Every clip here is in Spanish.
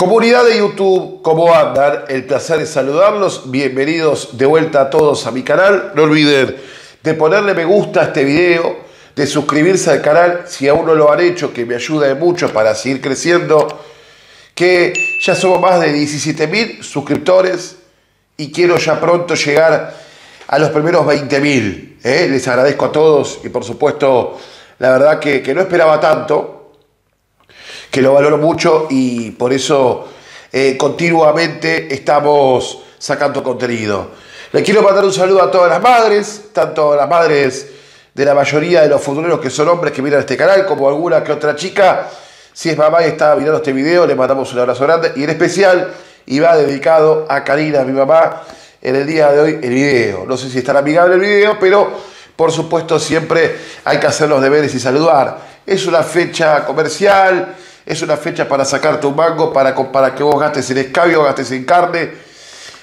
Comunidad de YouTube, ¿cómo andan? El placer de saludarlos. Bienvenidos de vuelta a todos a mi canal. No olviden de ponerle me gusta a este video, de suscribirse al canal si aún no lo han hecho, que me ayuda de mucho para seguir creciendo, que ya somos más de 17.000 suscriptores y quiero ya pronto llegar a los primeros 20.000. Les agradezco a todos y por supuesto, la verdad que no esperaba tanto, que lo valoro mucho y por eso continuamente estamos sacando contenido. Le quiero mandar un saludo a todas las madres, tanto a las madres de la mayoría de los futboleros que son hombres que miran este canal, como alguna que otra chica. Si es mamá y está mirando este video, le mandamos un abrazo grande. Y en especial, y va dedicado a Karina, mi mamá, en el día de hoy el video. No sé si estará amigable el video, pero por supuesto siempre hay que hacer los deberes y saludar. Es una fecha comercial, es una fecha para sacarte un mango, para que vos gastes en escabio, gastes en carne,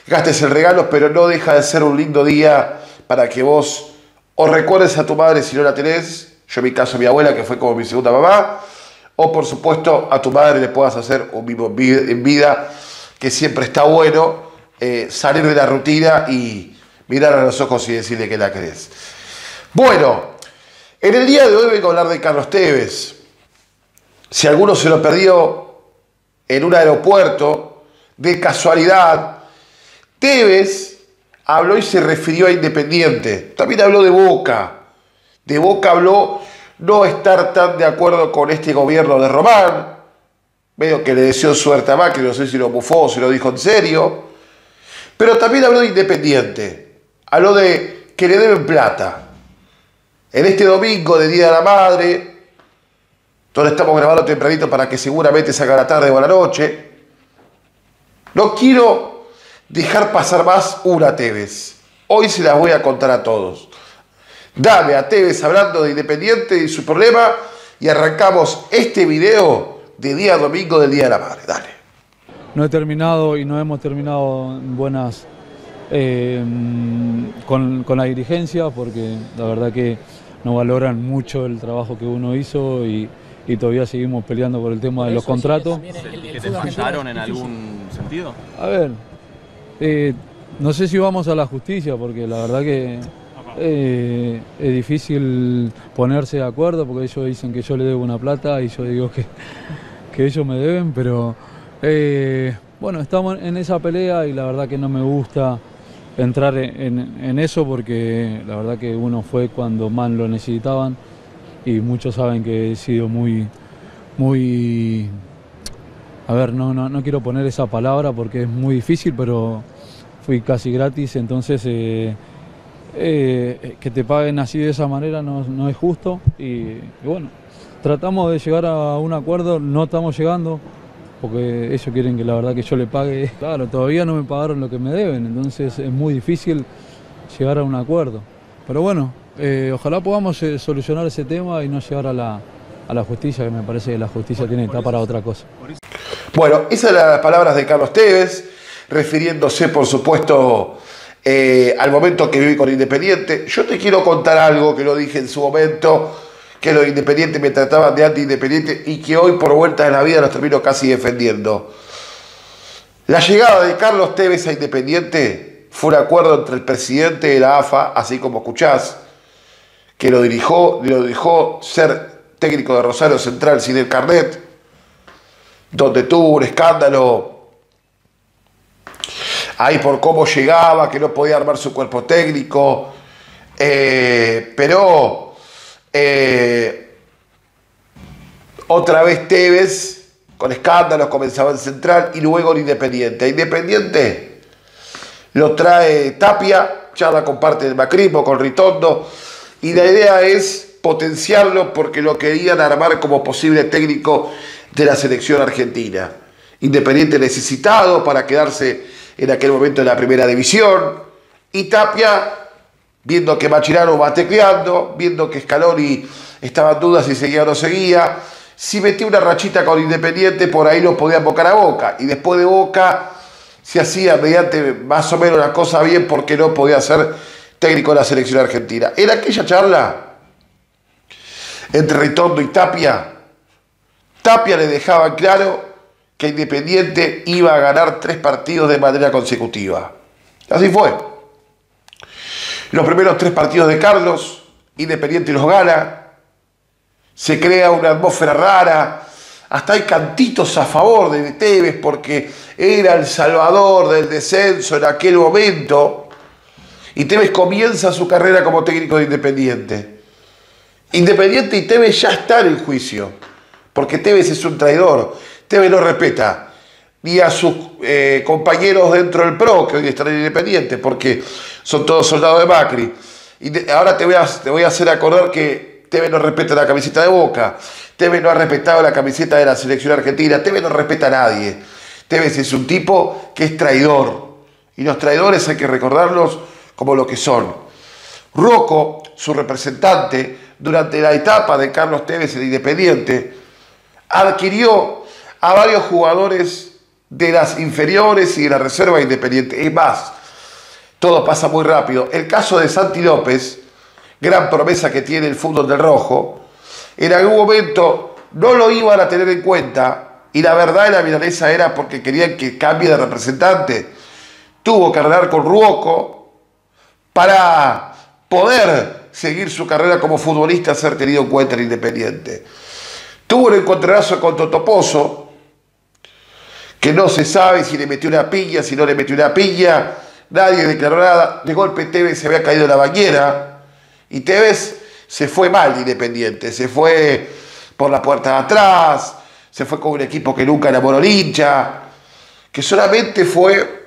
gastes en regalos, pero no deja de ser un lindo día para que vos o recuerdes a tu madre si no la tenés, yo en mi caso a mi abuela, que fue como mi segunda mamá, o por supuesto a tu madre le puedas hacer un vivo en vida, que siempre está bueno salir de la rutina y mirar a los ojos y decirle que la querés. Bueno, en el día de hoy vengo a hablar de Carlos Tevez. Si alguno se lo perdió en un aeropuerto, de casualidad, Tevez habló y se refirió a Independiente. También habló de Boca. De Boca habló no estar tan de acuerdo con este gobierno de Román, medio que le deseó suerte a Macri, no sé si lo bufó o si lo dijo en serio, pero también habló de Independiente, habló de que le deben plata. En este domingo de Día de la Madre, donde estamos grabando tempranito para que seguramente salga la tarde o la noche, no quiero dejar pasar más una Tevez. Hoy se las voy a contar a todos. Dame a Tevez hablando de Independiente y su problema y arrancamos este video de día domingo del Día de la Madre. Dale. No he terminado y no hemos terminado en buenas con la dirigencia porque la verdad que no valoran mucho el trabajo que uno hizo y todavía seguimos peleando por el tema de los contratos. ¿Que te fallaron en algún sentido? A ver, no sé si vamos a la justicia porque la verdad que es difícil ponerse de acuerdo porque ellos dicen que yo le debo una plata y yo digo que ellos me deben, pero bueno, estamos en esa pelea y la verdad que no me gusta entrar en eso porque la verdad que uno fue cuando más lo necesitaban y muchos saben que he sido muy... A ver, no quiero poner esa palabra porque es muy difícil, pero fui casi gratis, entonces... que te paguen así de esa manera no es justo y bueno, tratamos de llegar a un acuerdo, no estamos llegando porque ellos quieren que la verdad que yo le pague. Claro, todavía no me pagaron lo que me deben, entonces es muy difícil llegar a un acuerdo. Pero bueno, ojalá podamos solucionar ese tema y no llegar a la justicia, que me parece que la justicia tiene que estar para otra cosa. Bueno, esas eran las palabras de Carlos Tevez, refiriéndose por supuesto al momento que viví con Independiente. Yo te quiero contar algo que lo dije en su momento, que los Independientes me trataban de anti-Independiente y que hoy por vueltas de la vida los termino casi defendiendo. La llegada de Carlos Tevez a Independiente fue un acuerdo entre el presidente de la AFA, así como escuchás, que lo dejó ser técnico de Rosario Central sin el carnet, donde tuvo un escándalo ahí por cómo llegaba, que no podía armar su cuerpo técnico, pero otra vez Tevez, con escándalos, comenzaba en Central y luego en Independiente. Independiente lo trae Tapia, charla con parte del macrismo, con Ritondo, y la idea es potenciarlo porque lo querían armar como posible técnico de la selección argentina. Independiente necesitado para quedarse en aquel momento en la primera división, y Tapia, viendo que Mascherano va tecleando, viendo que Scaloni estaba en duda si seguía o no seguía, si metía una rachita con Independiente, por ahí lo podía bocar a Boca, y después de Boca se hacía mediante más o menos la cosa bien porque no podía ser técnico de la selección argentina. En aquella charla entre Ritondo y Tapia, Tapia le dejaba claro que Independiente iba a ganar 3 partidos de manera consecutiva. Así fue. Los primeros 3 partidos de Carlos, Independiente los gana. Se crea una atmósfera rara. Hasta hay cantitos a favor de Tevez porque era el salvador del descenso en aquel momento. Y Tevez comienza su carrera como técnico de Independiente. Independiente y Tevez ya están en juicio. Porque Tevez es un traidor. Tevez no respeta ni a sus compañeros dentro del PRO, que hoy están en Independiente, porque son todos soldados de Macri. Y ahora te voy a hacer acordar que Tevez no respeta la camiseta de Boca. Tevez no ha respetado la camiseta de la selección argentina. Tevez no respeta a nadie. Tevez es un tipo que es traidor. Y los traidores hay que recordarlos como lo que son. Ruoco, su representante, durante la etapa de Carlos Tevez en Independiente, adquirió a varios jugadores de las inferiores y de la reserva Independiente. Es más, todo pasa muy rápido. El caso de Santi López, gran promesa que tiene el fútbol del rojo, en algún momento no lo iban a tener en cuenta y la verdad de la milanesa era porque querían que cambie de representante. Tuvo que arreglar con Ruoco para poder seguir su carrera como futbolista, ser tenido en cuenta en Independiente. Tuvo un encontronazo con Totoposo, que no se sabe si le metió una piña, si no le metió una piña, nadie declaró nada. De golpe Tevez se había caído en la bañera y Tevez se fue mal de Independiente, se fue por la puerta de atrás, se fue con un equipo que nunca enamoró al hincha, que solamente fue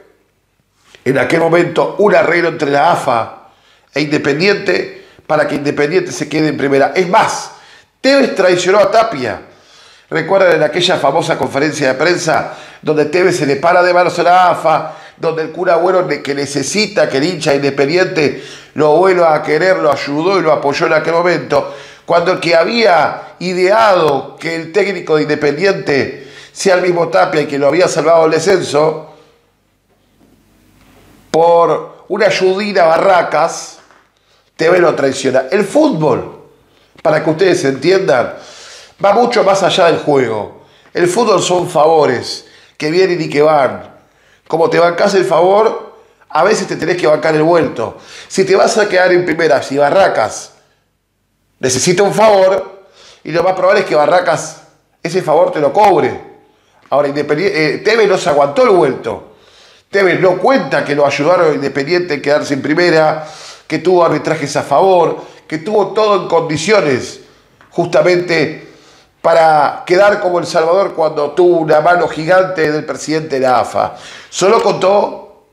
en aquel momento un arreglo entre la AFA e Independiente para que Independiente se quede en primera. Es más, Tevez traicionó a Tapia. Recuerdan en aquella famosa conferencia de prensa donde Tevez se le para de manos a la AFA, donde el cura Agüero, que necesita que el hincha Independiente lo vuelva a querer, lo ayudó y lo apoyó en aquel momento, cuando el que había ideado que el técnico de Independiente sea el mismo Tapia y que lo había salvado del descenso, por una ayudina a Barracas, Tevez lo traiciona. El fútbol, para que ustedes entiendan, va mucho más allá del juego. El fútbol son favores que vienen y que van. Como te bancás el favor, a veces te tenés que bancar el vuelto. Si te vas a quedar en primera, si Barracas necesita un favor, y lo más probable es que Barracas ese favor te lo cobre. Ahora, Tevez no se aguantó el vuelto. Tevez no cuenta que lo ayudaron Independiente en quedarse en primera, que tuvo arbitrajes a favor, que tuvo todo en condiciones, justamente para quedar como El Salvador cuando tuvo una mano gigante del presidente de la AFA. Solo contó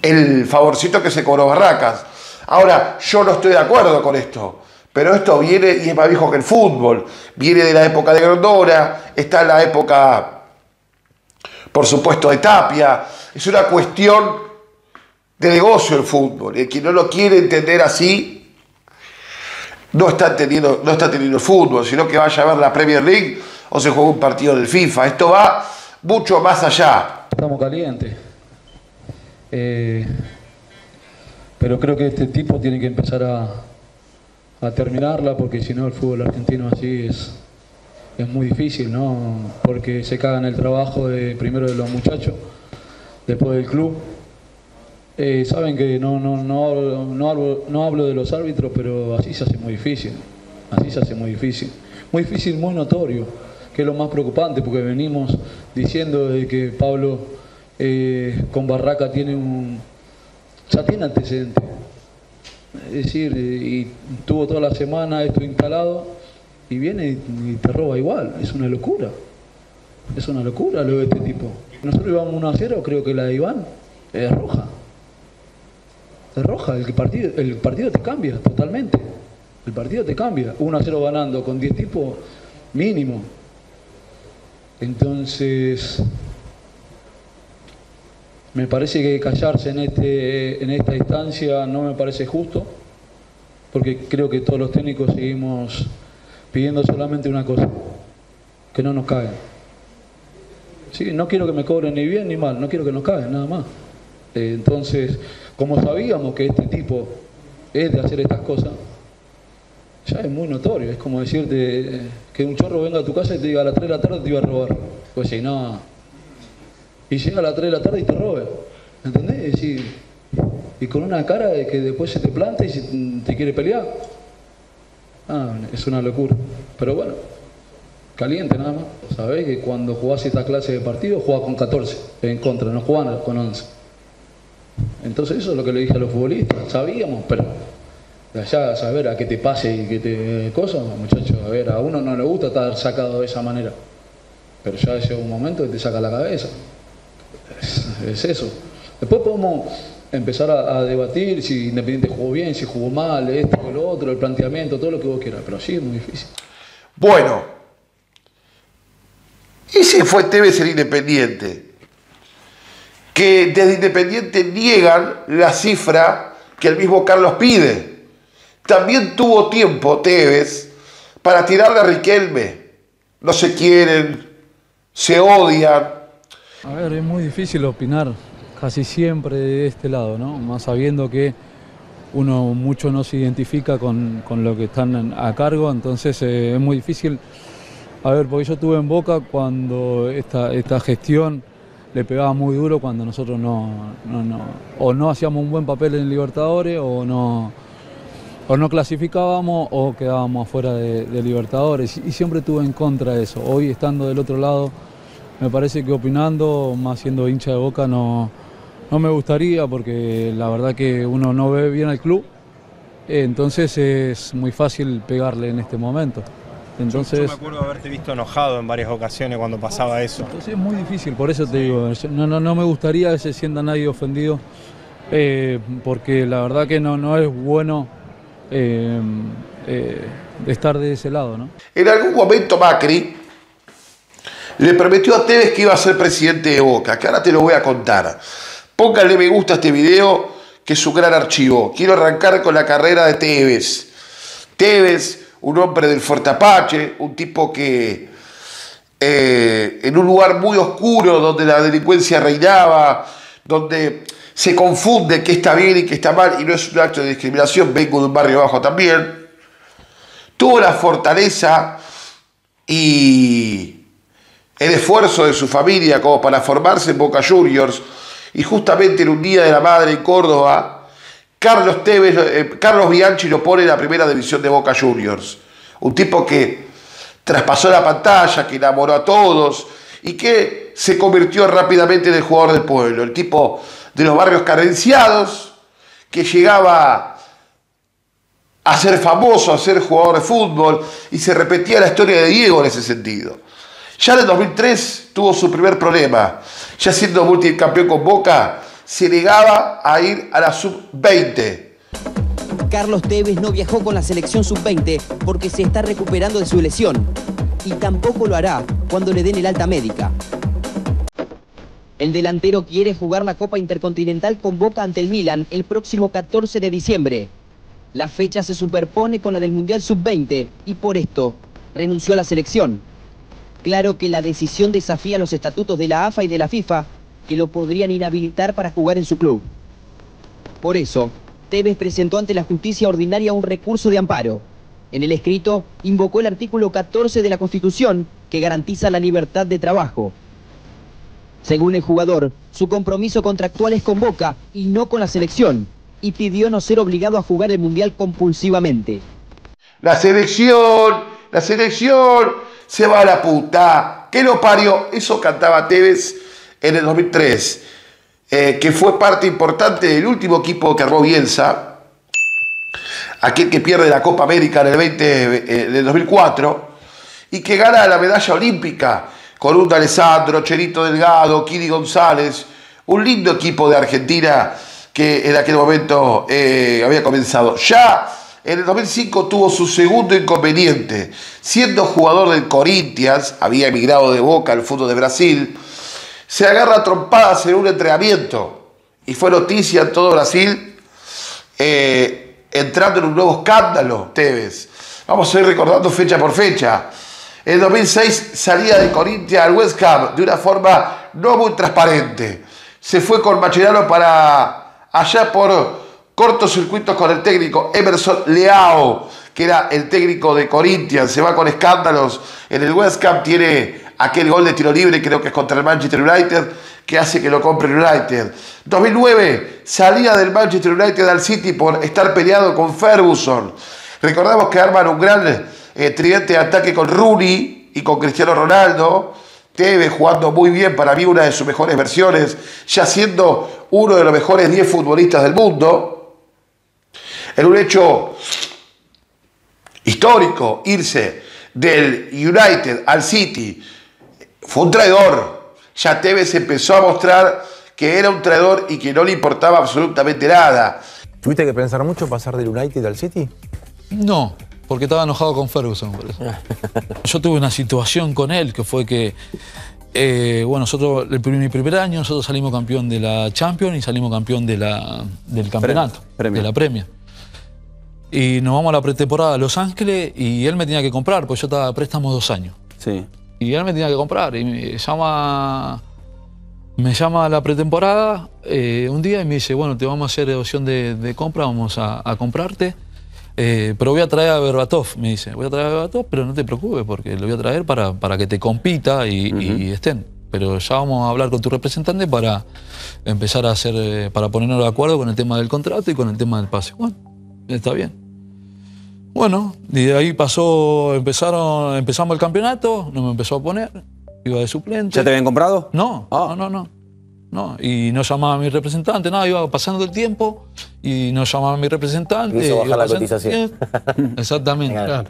el favorcito que se cobró Barracas. Ahora, yo no estoy de acuerdo con esto, pero esto viene y es más viejo que el fútbol. Viene de la época de Grondona, está en la época, por supuesto, de Tapia. Es una cuestión de negocio el fútbol. El que no lo quiere entender así no está teniendo fútbol, sino que vaya a ver la Premier League o se juega un partido del FIFA. Esto va mucho más allá. Estamos calientes. Pero creo que este tipo tiene que empezar a terminarla, porque si no el fútbol argentino así es muy difícil, ¿no? Porque se cagan el trabajo primero de los muchachos, después del club. Saben que no hablo de los árbitros, pero así se hace muy difícil. Así se hace muy difícil. Muy difícil, muy notorio, que es lo más preocupante, porque venimos diciendo de que Pablo con Barraca tiene ya tiene antecedentes. Es decir, y tuvo toda la semana esto instalado y viene y te roba igual. Es una locura. Es una locura lo de este tipo. Nosotros íbamos 1-0, creo que la de Iván es roja. Roja, el partido te cambia totalmente. El partido te cambia. 1-0 ganando con 10 tipos mínimo. Entonces, me parece que callarse en esta instancia no me parece justo, porque creo que todos los técnicos seguimos pidiendo solamente una cosa: que no nos caguen. Sí, no quiero que me cobren ni bien ni mal, no quiero que nos caguen, nada más. Entonces, como sabíamos que este tipo es de hacer estas cosas, ya es muy notorio. Es como decirte que un chorro venga a tu casa y te diga a las 3 de la tarde te iba a robar. Pues si no... Y llega a las 3 de la tarde y te roba. ¿Entendés? Y con una cara de que después se te planta y si te quiere pelear. Ah, es una locura. Pero bueno, caliente nada más. Sabés que cuando jugás esta clase de partido, jugás con 14 en contra, no jugás con 11. Entonces eso es lo que le dije a los futbolistas. Sabíamos, pero de allá a saber a qué te pase y qué te cosa, muchachos, a ver, a uno no le gusta estar sacado de esa manera. Pero ya llega un momento que te saca la cabeza. Es eso. Después podemos empezar a debatir si Independiente jugó bien, si jugó mal, esto o lo otro, el planteamiento, todo lo que vos quieras. Pero sí es muy difícil. Bueno, ese fue Tevez el Independiente. Que desde Independiente niegan la cifra que el mismo Carlos pide. También tuvo tiempo Tevez para tirarle a Riquelme. No se quieren, se odian. A ver, es muy difícil opinar casi siempre de este lado, ¿no? Más sabiendo que uno mucho no se identifica con lo que están a cargo, entonces es muy difícil. A ver, porque yo estuve en Boca cuando esta gestión le pegaba muy duro, cuando nosotros no hacíamos un buen papel en Libertadores, o no clasificábamos, o quedábamos afuera de Libertadores, y siempre estuve en contra de eso. Hoy, estando del otro lado, me parece que opinando, más siendo hincha de Boca, no me gustaría, porque la verdad que uno no ve bien al club, entonces es muy fácil pegarle en este momento. Entonces, yo me acuerdo de haberte visto enojado en varias ocasiones cuando pasaba eso. Entonces es muy difícil, por eso te digo, no me gustaría que se sienta nadie ofendido, porque la verdad que no es bueno estar de ese lado, ¿no? En algún momento Macri le prometió a Tevez que iba a ser presidente de Boca, que ahora te lo voy a contar. Póngale me gusta a este video, que es un gran archivo. Quiero arrancar con la carrera de Tevez. Tevez, un hombre del Fuerte Apache, un tipo que en un lugar muy oscuro, donde la delincuencia reinaba, donde se confunde qué está bien y qué está mal, y no es un acto de discriminación, vengo de un barrio bajo también, tuvo la fortaleza y el esfuerzo de su familia como para formarse en Boca Juniors, y justamente en un día de la madre en Córdoba, Carlos Bianchi lo pone en la primera división de Boca Juniors. Un tipo que traspasó la pantalla, que enamoró a todos y que se convirtió rápidamente en el jugador del pueblo, el tipo de los barrios carenciados que llegaba a ser famoso, a ser jugador de fútbol, y se repetía la historia de Diego en ese sentido. Ya en el 2003 tuvo su primer problema. Ya siendo multicampeón con Boca, se negaba a ir a la sub-20. Carlos Tevez no viajó con la selección sub-20 porque se está recuperando de su lesión. Y tampoco lo hará cuando le den el alta médica. El delantero quiere jugar la Copa Intercontinental con Boca ante el Milan el próximo 14 de diciembre. La fecha se superpone con la del Mundial sub-20 y por esto renunció a la selección. Claro que la decisión desafía los estatutos de la AFA y de la FIFA, que lo podrían inhabilitar para jugar en su club. Por eso, Tevez presentó ante la justicia ordinaria un recurso de amparo. En el escrito, invocó el artículo 14 de la Constitución, que garantiza la libertad de trabajo. Según el jugador, su compromiso contractual es con Boca y no con la selección, y pidió no ser obligado a jugar el Mundial compulsivamente. La selección... se va a la puta, que lo parió. Eso cantaba Tevez en el 2003, que fue parte importante del último equipo que armó Bielsa, aquel que pierde la Copa América en el 2004 y que gana la medalla olímpica con un D'Alessandro, Cherito Delgado, Kiri González, un lindo equipo de Argentina que en aquel momento había comenzado. Ya en el 2005 tuvo su segundo inconveniente. Siendo jugador del Corinthians, había emigrado de Boca al fútbol de Brasil, se agarra a trompadas en un entrenamiento. Y fue noticia en todo Brasil, entrando en un nuevo escándalo, Tevez. Vamos a ir recordando fecha por fecha. En el 2006 salía de Corinthians al West Ham de una forma no muy transparente. Se fue con Mascherano para allá por... cortos circuitos con el técnico Emerson Leao, que era el técnico de Corinthians, se va con escándalos en el West Ham, tiene aquel gol de tiro libre, creo que es contra el Manchester United, que hace que lo compre el United. 2009, salida del Manchester United al City por estar peleado con Ferguson. Recordamos que arman un gran tridente de ataque con Rooney y con Cristiano Ronaldo. Tevez jugando muy bien, para mí una de sus mejores versiones, ya siendo uno de los mejores 10 futbolistas del mundo. En un hecho histórico, irse del United al City, fue un traidor. Ya Tevez empezó a mostrar que era un traidor y que no le importaba absolutamente nada. ¿Tuviste que pensar mucho pasar del United al City? No, porque estaba enojado con Ferguson, por eso. Yo tuve una situación con él que fue que, bueno, nosotros, mi primer año, nosotros salimos campeón de la Champions y salimos campeón de del campeonato, de la Premier. Y nos vamos a la pretemporada a Los Ángeles y él me tenía que comprar, porque yo estaba a préstamo 2 años. Sí. Y él me tenía que comprar y me llama a la pretemporada un día y me dice, bueno, te vamos a hacer opción de compra, vamos a comprarte, pero voy a traer a Berbatov, me dice. Voy a traer a Berbatov, pero no te preocupes porque lo voy a traer para que te compita y estén. Pero ya vamos a hablar con tu representante para empezar a hacer, para ponernos de acuerdo con el tema del contrato y con el tema del pase. Bueno, está bien. Bueno, y de ahí pasó, empezamos el campeonato, no me empezó a poner, iba de suplente. ¿Ya te habían comprado? No, no. Y no llamaba a mi representante, nada, iba pasando el tiempo y no llamaba a mi representante. Hizo bajar la cotización. Exactamente, claro.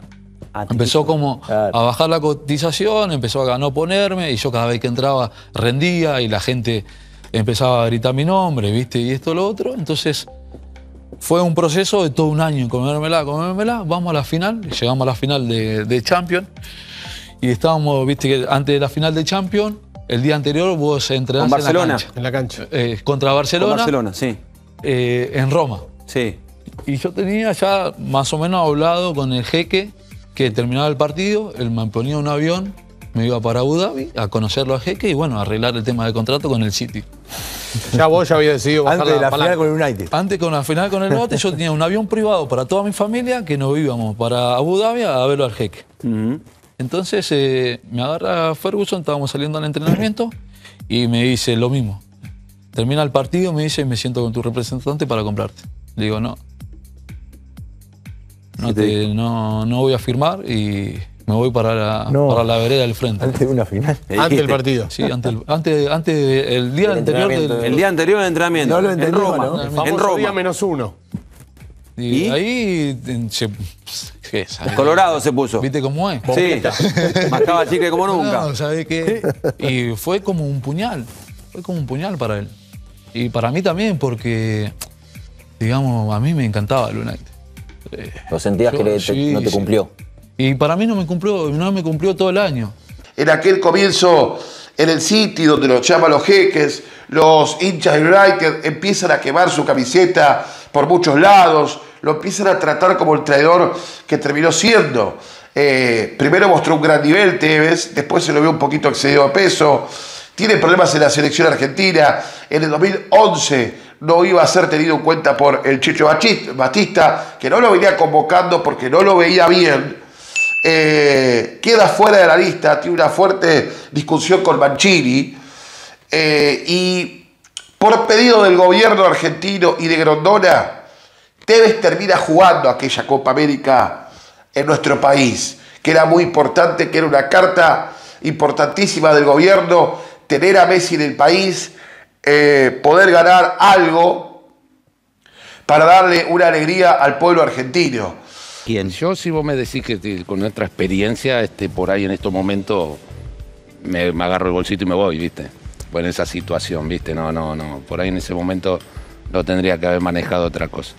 Empezó como a bajar la cotización, empezó a no ponerme y yo cada vez que entraba rendía y la gente empezaba a gritar mi nombre, ¿viste? Y esto, lo otro, entonces... Fue un proceso de todo un año, comérmela, vamos a la final, llegamos a la final de Champions y estábamos, viste que antes de la final de Champions, el día anterior vos entrenás en la cancha. En la cancha. Contra Barcelona. Con Barcelona, sí. En Roma. Sí. Y yo tenía ya más o menos hablado con el Jeque que terminaba el partido, él me ponía un avión, me iba para Abu Dhabi a conocerlo a Jeque y bueno, arreglar el tema de contrato con el City. Ya vos ya habías decidido bajar antes de la final con el United. Antes con la final con el United yo tenía un avión privado para toda mi familia que nos íbamos para Abu Dhabi a verlo al Jeque. Entonces me agarra Ferguson, estábamos saliendo al entrenamiento y me dice lo mismo. Termina el partido, me dice, me siento con tu representante para comprarte. Le digo, no voy a firmar y... Me voy para la vereda del frente. Antes de una final. Antes del partido. Sí, el día anterior del entrenamiento. El día anterior del entrenamiento. No lo entendí, ¿no? En Roma. Día -1. Y ahí... Colorado se puso. ¿Viste cómo es? Sí. Marcaba chicle como nunca. No, ¿sabés qué? Y fue como un puñal. Fue como un puñal para él. Y para mí también, porque... Digamos, a mí me encantaba el United. ¿Lo sentías que no te cumplió? Y para mí no me cumplió todo el año. En aquel comienzo en el City, donde los llaman los jeques, los hinchas del United empiezan a quemar su camiseta por muchos lados, lo empiezan a tratar como el traidor que terminó siendo. Primero mostró un gran nivel Tevez, después se lo vio un poquito excedido de peso, tiene problemas en la selección argentina, en el 2011... no iba a ser tenido en cuenta por el Chicho Batista, que no lo venía convocando porque no lo veía bien. Queda fuera de la lista, tiene una fuerte discusión con Mancini y por pedido del gobierno argentino y de Grondona, Tevez termina jugando aquella Copa América en nuestro país, que era muy importante, que era una carta importantísima del gobierno, tener a Messi en el país, poder ganar algo para darle una alegría al pueblo argentino. ¿Quién? Yo, si vos me decís que con nuestra experiencia, por ahí en estos momentos me agarro el bolsito y me voy, ¿viste? Pues en esa situación, ¿viste? No. Por ahí en ese momento lo tendría que haber manejado otra cosa.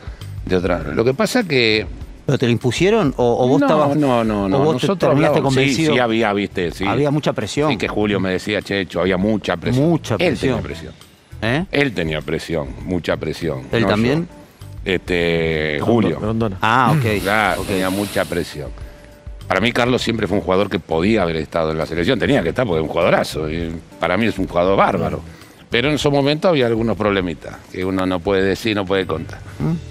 Lo que pasa que... ¿Pero te lo impusieron o vos estabas...? No. Nosotros terminaste convencido. Sí, había, ¿viste? Sí. Había mucha presión. Sí, que Julio me decía, Checho, había mucha presión. Mucha presión. Él tenía presión. Él tenía presión, mucha presión. ¿Él también? Yo, Julio. Ok. Claro, okay. Tenía mucha presión. Para mí, Carlos siempre fue un jugador que podía haber estado en la selección. Tenía que estar porque es un jugadorazo. Y para mí es un jugador bárbaro. Pero en su momento había algunos problemitas que uno no puede decir, no puede contar.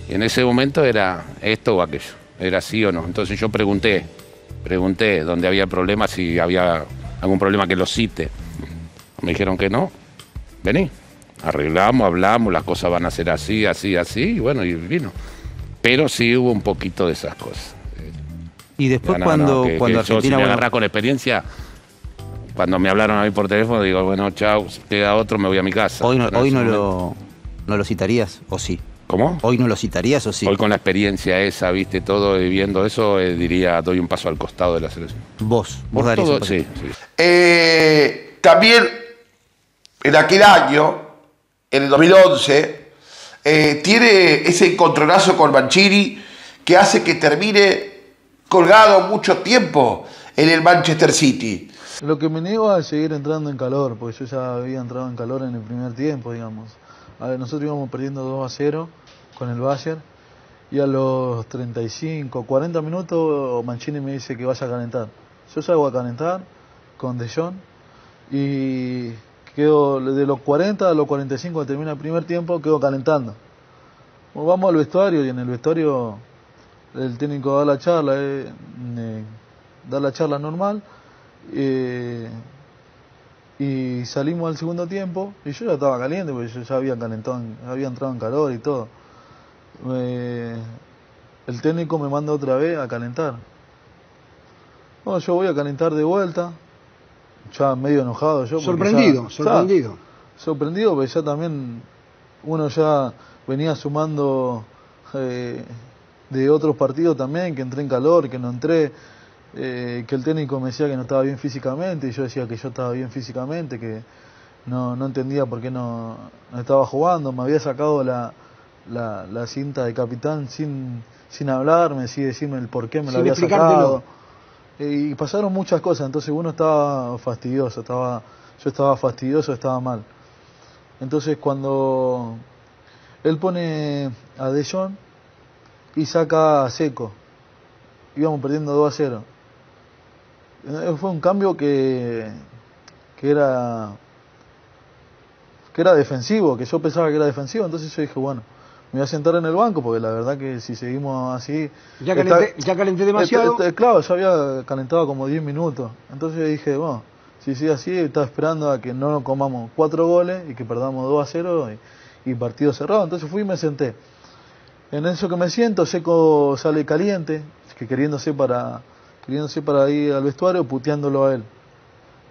Y en ese momento era esto o aquello. Era sí o no. Entonces yo pregunté dónde había problemas, si había algún problema que lo cite. Me dijeron que no, vení, arreglamos, hablamos, las cosas van a ser así, así, así, y bueno, y vino. Pero sí hubo un poquito de esas cosas. Y después cuando Argentina... Yo, si me agarrás con experiencia, cuando me hablaron a mí por teléfono, digo, bueno, chao, si queda otro, me voy a mi casa. ¿Hoy no lo citarías o sí? ¿Cómo? ¿Hoy no lo citarías o sí? Hoy con la experiencia esa, viste, todo, y viendo eso, diría, doy un paso al costado de la selección. ¿Vos darías un paso? Sí, sí. También, en aquel año, en el 2011, tiene ese encontronazo con Mancini que hace que termine colgado mucho tiempo en el Manchester City. Lo que me niego a seguir entrando en calor, porque yo ya había entrado en calor en el primer tiempo, digamos. A ver, nosotros íbamos perdiendo 2-0 con el Bayern y a los 35, 40 minutos Mancini me dice que vaya a calentar. Yo salgo a calentar con De Jong y quedo de los 40 a los 45 cuando termina el primer tiempo, quedo calentando. Vamos al vestuario y en el vestuario el técnico da la charla, normal. Y salimos al segundo tiempo y yo ya estaba caliente porque yo ya había calentado, había entrado en calor y todo. El técnico me manda otra vez a calentar. Bueno, yo voy a calentar de vuelta, ya medio enojado yo. Sorprendido porque ya también uno ya venía sumando de otros partidos también, que entré en calor, que no entré. Que el técnico me decía que no estaba bien físicamente y yo decía que yo estaba bien físicamente, que no entendía por qué no estaba jugando. Me había sacado la cinta de capitán sin hablarme, sin decirme el por qué me la había sacado. Y pasaron muchas cosas, entonces uno estaba fastidioso, estaba mal. Entonces cuando él pone a De Jong y saca a Seco, íbamos perdiendo 2-0. Fue un cambio que era defensivo, que yo pensaba que era defensivo, entonces yo dije, bueno, me voy a sentar en el banco, porque la verdad que si seguimos así... Ya calenté demasiado. Claro, yo había calentado como 10 minutos, entonces dije, bueno, si sigue así, estaba esperando a que no nos comamos 4 goles y que perdamos 2-0 y partido cerrado, entonces fui y me senté. En eso que me siento, Seco sale caliente, que queriéndose para ir al vestuario, puteándolo a él.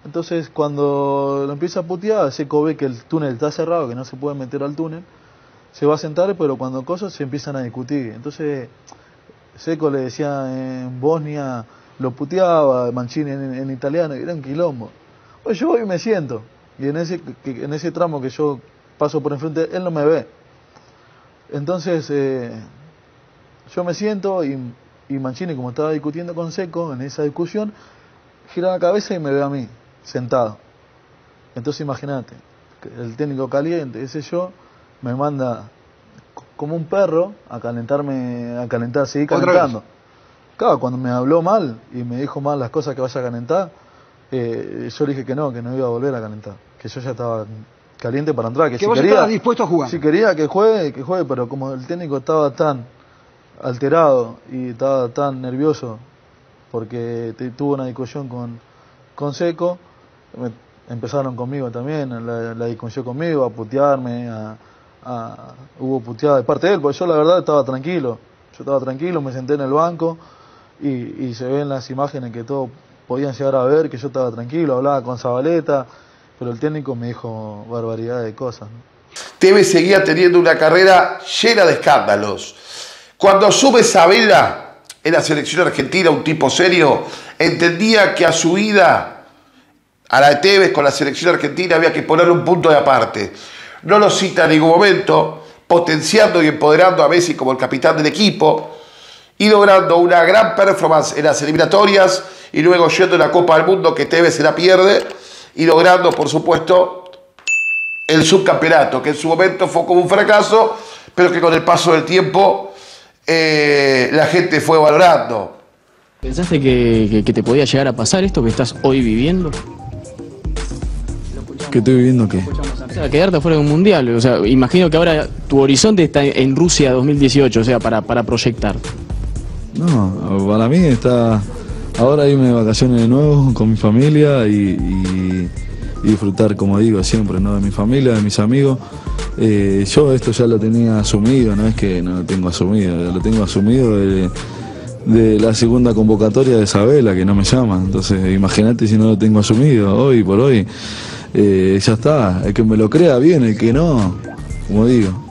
Entonces cuando lo empieza a putear, Seco ve que el túnel está cerrado, que no se puede meter al túnel, se va a sentar, pero cuando cosas se empiezan a discutir. Entonces Seco le decía en Bosnia, lo puteaba, Mancini en italiano, y era un quilombo. Pues yo voy y me siento, y en ese tramo que yo paso por enfrente, él no me ve. Entonces yo me siento y Mancini, como estaba discutiendo con Seco, en esa discusión, gira la cabeza y me ve a mí, sentado. Entonces imagínate, el técnico caliente, ese yo, me manda como un perro a calentarme, seguir calentando. Claro, cuando me habló mal y me dijo mal las cosas que vaya a calentar, yo le dije que no iba a volver a calentar, que yo ya estaba caliente para entrar, que si vos quería, estabas dispuesto a jugar. Si quería que juegue, pero como el técnico estaba tan alterado y estaba tan nervioso porque tuvo una discusión con Seco, empezaron conmigo también, la discusión conmigo, a putearme, hubo puteada de parte de él, porque yo la verdad estaba tranquilo, me senté en el banco y se ven las imágenes que todos podían llegar a ver que yo estaba tranquilo, hablaba con Zabaleta, pero el técnico me dijo barbaridad de cosas, ¿no? Tevez seguía teniendo una carrera llena de escándalos. Cuando asume Sabela en la selección argentina, un tipo serio, entendía que a su ida a la de Tevez con la selección argentina había que ponerle un punto de aparte. No lo cita en ningún momento, potenciando y empoderando a Messi como el capitán del equipo y logrando una gran performance en las eliminatorias y luego yendo a la Copa del Mundo, que Tevez se la pierde, y logrando, por supuesto, el subcampeonato, que en su momento fue como un fracaso, pero que con el paso del tiempo la gente fue valorando. ¿Pensaste que te podía llegar a pasar esto que estás hoy viviendo? ¿Qué estoy viviendo qué? O sea, quedarte afuera de un mundial. O sea, imagino que ahora tu horizonte está en Rusia 2018, o sea, para proyectar. No, para mí está Ahora irme de vacaciones de nuevo con mi familia y disfrutar, como digo siempre, ¿no? De mi familia, de mis amigos. Yo esto ya lo tenía asumido, no es que no lo tengo asumido, lo tengo asumido de la segunda convocatoria de Isabela, que no me llama. Entonces imagínate si no lo tengo asumido hoy por hoy. Ya está, el que me lo crea bien, el que no, como digo.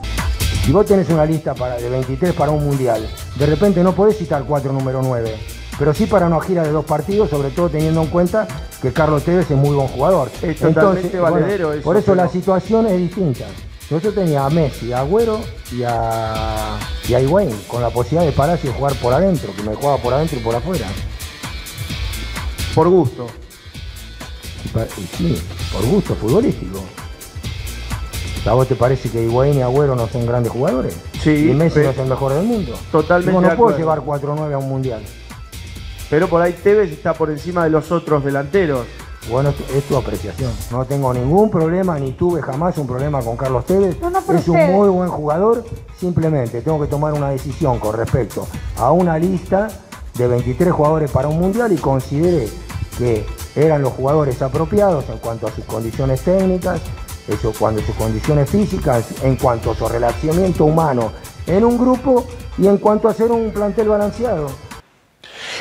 Si vos tenés una lista de 23 para un mundial, de repente no podés citar 4 número 9, pero sí para una gira de 2 partidos, sobre todo teniendo en cuenta que Carlos Tevez es muy buen jugador. Es totalmente valedero, bueno, eso, por eso pero... la situación es distinta. Nosotros tenía a Messi, a Agüero y a Higuaín, con la posibilidad de pararse y jugar por adentro, que me jugaba por adentro y por afuera. Por gusto. Sí, por gusto futbolístico. ¿A vos te parece que Higuaín y Agüero no son grandes jugadores? Sí. Y Messi no es el mejor del mundo. Totalmente. Digo, no puedo llevar 4-9 a un mundial. Pero por ahí Tevez está por encima de los otros delanteros. Bueno, es tu apreciación. No tengo ningún problema, ni tuve jamás un problema con Carlos Tevez. No, es un muy buen jugador. Simplemente tengo que tomar una decisión con respecto a una lista de 23 jugadores para un mundial y consideré que eran los jugadores apropiados en cuanto a sus condiciones técnicas, eso cuando sus condiciones físicas, en cuanto a su relacionamiento humano en un grupo y en cuanto a hacer un plantel balanceado.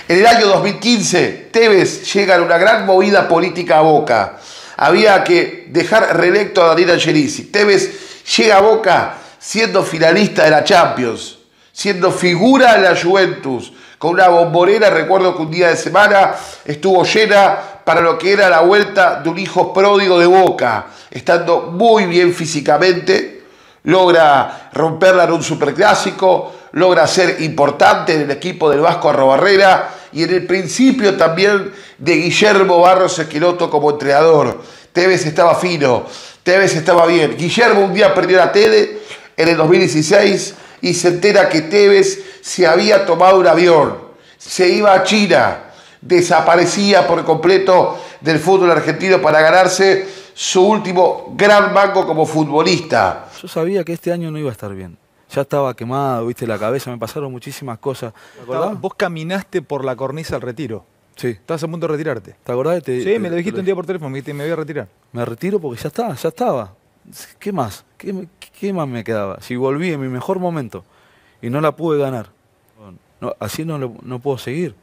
En el año 2015, Tevez llega en una gran movida política a Boca. Había que dejar reelecto a Daniel Angelisi. Tevez llega a Boca siendo finalista de la Champions, siendo figura de la Juventus, con una bombonera, recuerdo que un día de semana estuvo llena para lo que era la vuelta de un hijo pródigo de Boca, estando muy bien físicamente, logra romperla en un superclásico, logra ser importante en el equipo del Vasco Arrobarrena y en el principio también de Guillermo Barros Esqueloto como entrenador. Tevez estaba fino, Tevez estaba bien. Guillermo un día perdió la tele en el 2016 y se entera que Tevez se había tomado un avión, se iba a China, desaparecía por completo del fútbol argentino para ganarse su último gran banco como futbolista. Yo sabía que este año no iba a estar bien. Ya estaba quemado, viste, la cabeza, me pasaron muchísimas cosas. Vos caminaste por la cornisa al retiro. Sí. Estabas a punto de retirarte. ¿Te acordás? Sí, me lo dijiste un día por teléfono, me dijiste, me voy a retirar. Me retiro porque ya estaba. ¿Qué más? ¿Qué más me quedaba? Si volví en mi mejor momento y no la pude ganar, no, así no puedo seguir.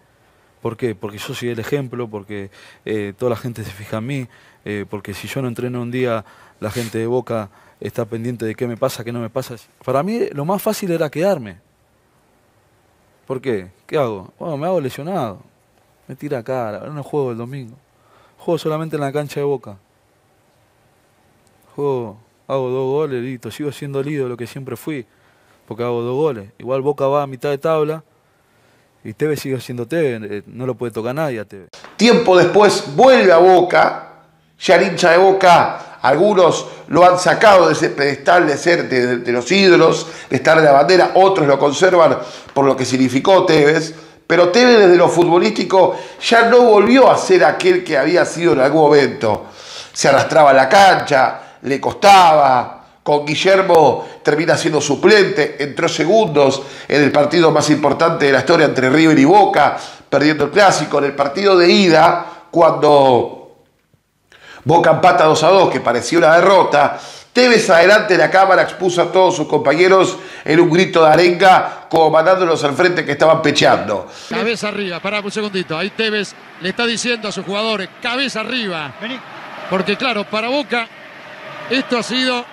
¿Por qué? Porque yo soy el ejemplo, porque toda la gente se fija en mí, porque si yo no entreno un día, la gente de Boca está pendiente de qué me pasa, qué no me pasa. Para mí lo más fácil era quedarme. ¿Por qué? ¿Qué hago? Bueno, me hago lesionado, me tira cara, ahora no juego el domingo. Juego solamente en la cancha de Boca. Juego, hago 2 goles, listo, sigo siendo el ídolo que siempre fui, porque hago 2 goles. Igual Boca va a mitad de tabla, y Tevez sigue siendo Tevez, no lo puede tocar nadie a Tevez. Tiempo después vuelve a Boca, ya el hincha de Boca, algunos lo han sacado de ese pedestal de ser de los ídolos, de estar en la bandera, otros lo conservan por lo que significó Tevez, pero Tevez desde lo futbolístico ya no volvió a ser aquel que había sido en algún momento. Se arrastraba a la cancha, le costaba. Con Guillermo termina siendo suplente, entró segundos en el partido más importante de la historia entre River y Boca, perdiendo el clásico. En el partido de ida, cuando Boca empata 2-2, que parecía una derrota, Tevez adelante de la cámara expuso a todos sus compañeros en un grito de arenga, como mandándolos al frente que estaban pecheando. Cabeza arriba, pará un segundito, ahí Tevez le está diciendo a sus jugadores, cabeza arriba. Vení. Porque claro, para Boca esto ha sido...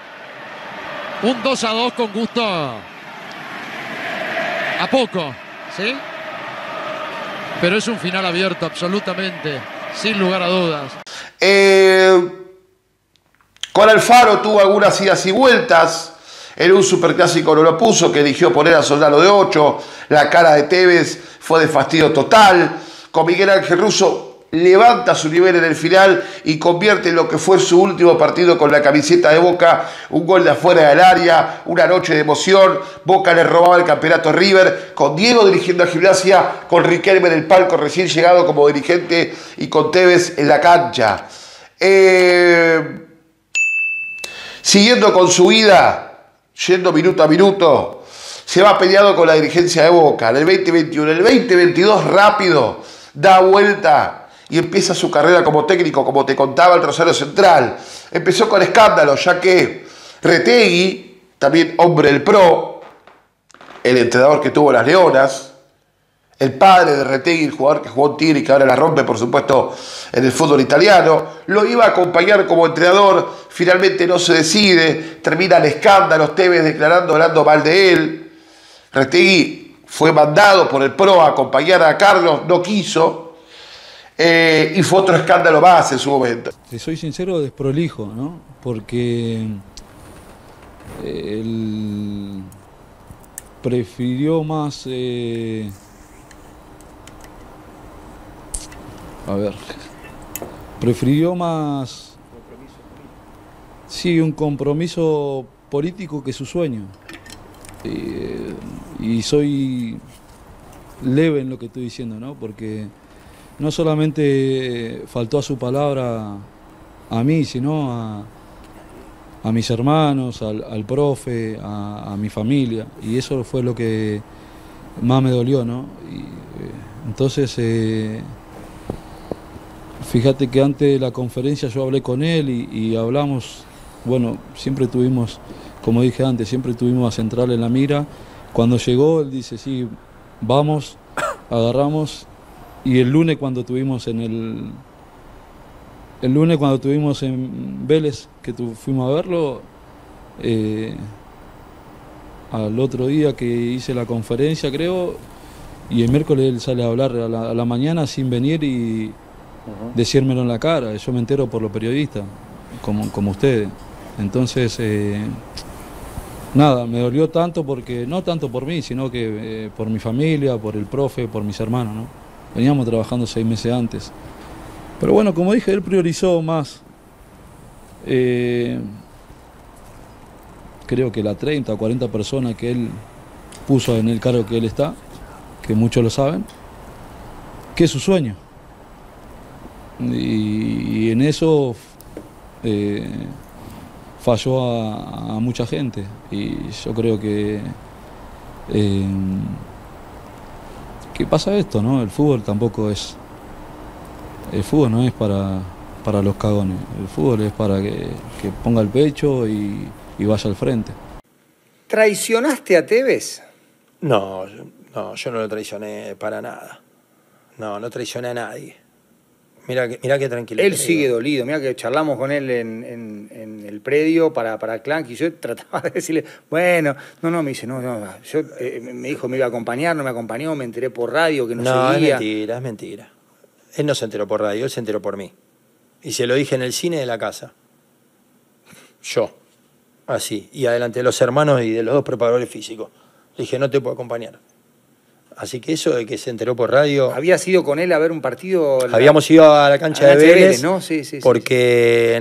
un 2-2 con gusto a poco, ¿sí? Pero es un final abierto, absolutamente, sin lugar a dudas. Con Alfaro tuvo algunas idas y vueltas. En un superclásico no lo puso, que eligió poner a Soldado de 8. La cara de Tevez fue de fastidio total. Con Miguel Ángel Russo levanta su nivel en el final y convierte en lo que fue su último partido con la camiseta de Boca, un gol de afuera del área, una noche de emoción. Boca le robaba el campeonato a River, con Diego dirigiendo a Gimnasia, con Riquelme en el palco recién llegado como dirigente y con Tevez en la cancha. Siguiendo con su vida, yendo minuto a minuto, se va peleado con la dirigencia de Boca en el 2021, en el 2022 rápido. da vuelta y empieza su carrera como técnico, como te contaba el Rosario Central. Empezó con escándalos, ya que Retegui, también hombre del PRO, el entrenador que tuvo las Leonas, el padre de Retegui, el jugador que jugó en Tigre y que ahora la rompe, por supuesto, en el fútbol italiano, lo iba a acompañar como entrenador, finalmente no se decide, termina el escándalo, Tevez declarando, hablando mal de él. Retegui fue mandado por el PRO a acompañar a Carlos, no quiso. Y fue otro escándalo más en su momento. Si soy sincero, desprolijo, ¿no? Porque él prefirió más... prefirió más... Sí, un compromiso político que su sueño. Y soy leve en lo que estoy diciendo, ¿no? Porque... no solamente faltó a su palabra a mí, sino a mis hermanos, al profe, a mi familia. Y eso fue lo que más me dolió, ¿no? Y, entonces, fíjate que antes de la conferencia yo hablé con él y hablamos, bueno, siempre tuvimos, como dije antes, siempre tuvimos a Central en la mira. Cuando llegó, él dice, sí, vamos, agarramos. Y el lunes cuando tuvimos en Vélez, que fuimos a verlo, al otro día que hice la conferencia, creo, y el miércoles él sale a hablar a la mañana sin venir y decírmelo en la cara. Yo me entero por los periodistas, como ustedes. Entonces, nada, me dolió tanto porque, no tanto por mí, sino que por mi familia, por el profe, por mis hermanos, ¿no? Veníamos trabajando 6 meses antes. Pero bueno, como dije, él priorizó más. Creo que las 30 o 40 personas que él puso en el cargo que él está, que muchos lo saben, que es su sueño. Y en eso falló a mucha gente. Y yo creo que... ¿qué pasa esto, no? El fútbol tampoco es... El fútbol no es para los cagones. El fútbol es para que ponga el pecho y vaya al frente. ¿Traicionaste a Tevez? No, yo no lo traicioné para nada. No traicioné a nadie. Mirá que tranquilo. Él sigue dolido. Mirá que charlamos con él en el predio para Clank y yo trataba de decirle, bueno, me dice, no. Yo, me dijo me iba a acompañar, no me acompañó, me enteré por radio que no seguía. Es mentira. Él no se enteró por radio, él se enteró por mí. Y se lo dije en el cine de la casa. Yo. Así. Y adelante de los hermanos y de los dos preparadores físicos. Le dije, no te puedo acompañar. Así que eso de que se enteró por radio... ¿Habías ido con él a ver un partido? Habíamos ido a la cancha de Vélez, ¿no? Sí. Porque,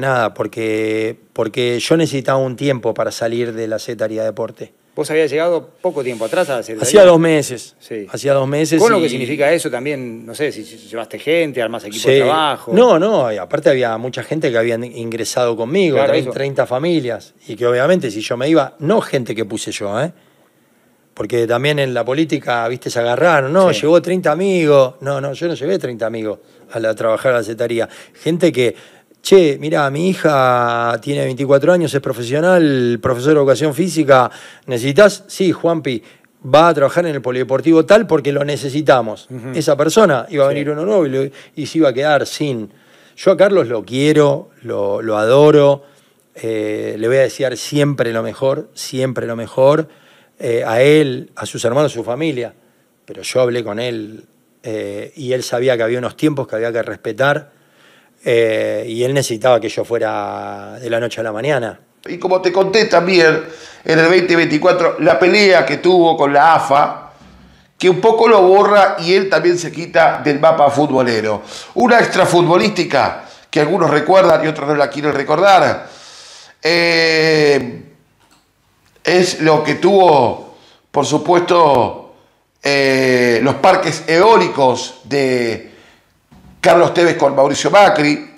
porque yo necesitaba un tiempo para salir de la Secretaría de Deporte. ¿Vos habías llegado poco tiempo atrás a la Secretaría? Hacía 2 meses. Sí. Hacía 2 meses. ¿Con lo que significa eso también? No sé, si llevaste gente, armás equipo de trabajo. No, y aparte había mucha gente que habían ingresado conmigo, claro, 30 familias. Y que obviamente si yo me iba, no gente que puse yo, ¿eh? Porque también en la política, viste, se agarraron. Llegó 30 amigos. No, yo no llevé 30 amigos a trabajar a la secretaría. Gente que, mirá, mi hija tiene 24 años, es profesional, profesor de educación física. ¿Necesitas? Sí, Juanpi, va a trabajar en el polideportivo tal porque lo necesitamos. Esa persona iba a venir uno nuevo y se iba a quedar sin. Yo a Carlos lo quiero, lo adoro. Le voy a desear siempre lo mejor, siempre lo mejor. A él, a sus hermanos, a su familia. Pero yo hablé con él y él sabía que había unos tiempos que había que respetar y él necesitaba que yo fuera de la noche a la mañana. Y como te conté también, en el 2024, la pelea que tuvo con la AFA, que un poco lo borra y él también se quita del mapa futbolero. Una extrafutbolística que algunos recuerdan y otros no la quieren recordar. Es lo que tuvo, por supuesto, los parques eólicos de Carlos Tevez con Mauricio Macri,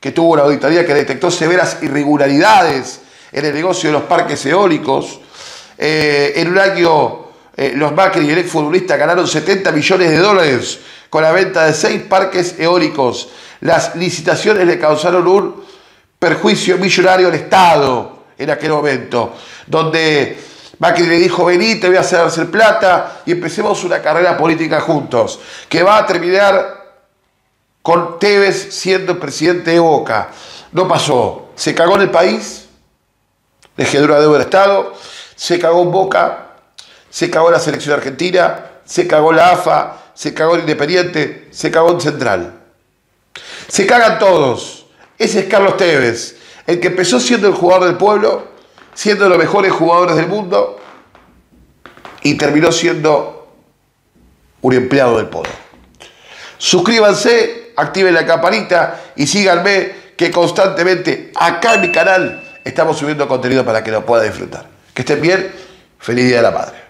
que tuvo una auditoría que detectó severas irregularidades en el negocio de los parques eólicos. En un año, los Macri y el exfutbolista ganaron 70 millones de dólares con la venta de 6 parques eólicos. Las licitaciones le causaron un perjuicio millonario al Estado en aquel momento, donde Macri le dijo: vení, te voy a hacer plata y empecemos una carrera política juntos, que va a terminar con Tevez siendo presidente de Boca. No pasó. Se cagó en el país, le generó una deuda al Estado, se cagó en Boca, se cagó en la selección argentina, se cagó en la AFA, se cagó en Independiente, se cagó en Central. Se cagan todos. Ese es Carlos Tevez, el que empezó siendo el jugador del pueblo, siendo de los mejores jugadores del mundo, y terminó siendo un empleado del poder. Suscríbanse, activen la campanita y síganme, que constantemente acá en mi canal estamos subiendo contenido para que lo puedan disfrutar. Que estén bien, feliz Día de la Madre.